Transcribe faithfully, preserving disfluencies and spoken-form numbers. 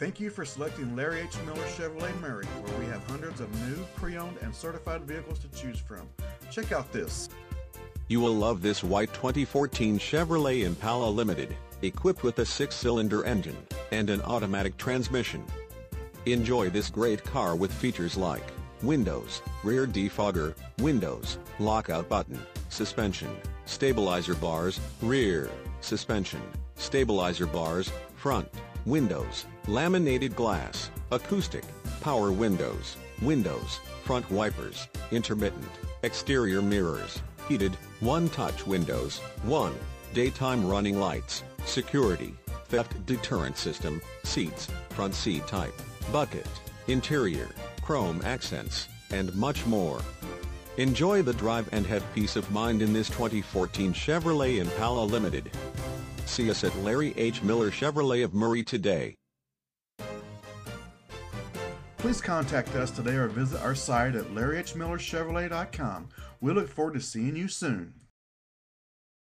Thank you for selecting Larry H. Miller Chevrolet Murray, where we have hundreds of new, pre-owned, and certified vehicles to choose from. Check out this. You will love this white twenty fourteen Chevrolet Impala Limited, equipped with a six-cylinder engine and an automatic transmission. Enjoy this great car with features like windows, rear defogger, windows, lockout button, suspension, stabilizer bars, rear, suspension, stabilizer bars, front, windows, laminated glass, acoustic, power windows, windows, front wipers, intermittent, exterior mirrors, heated, one-touch windows, one, daytime running lights, security, theft deterrent system, seats, front seat type, bucket, interior, chrome accents, and much more. Enjoy the drive and have peace of mind in this twenty fourteen Chevrolet Impala Limited. See us at Larry H. Miller Chevrolet of Murray today. Please contact us today or visit our site at larry h miller chevrolet dot com. We look forward to seeing you soon.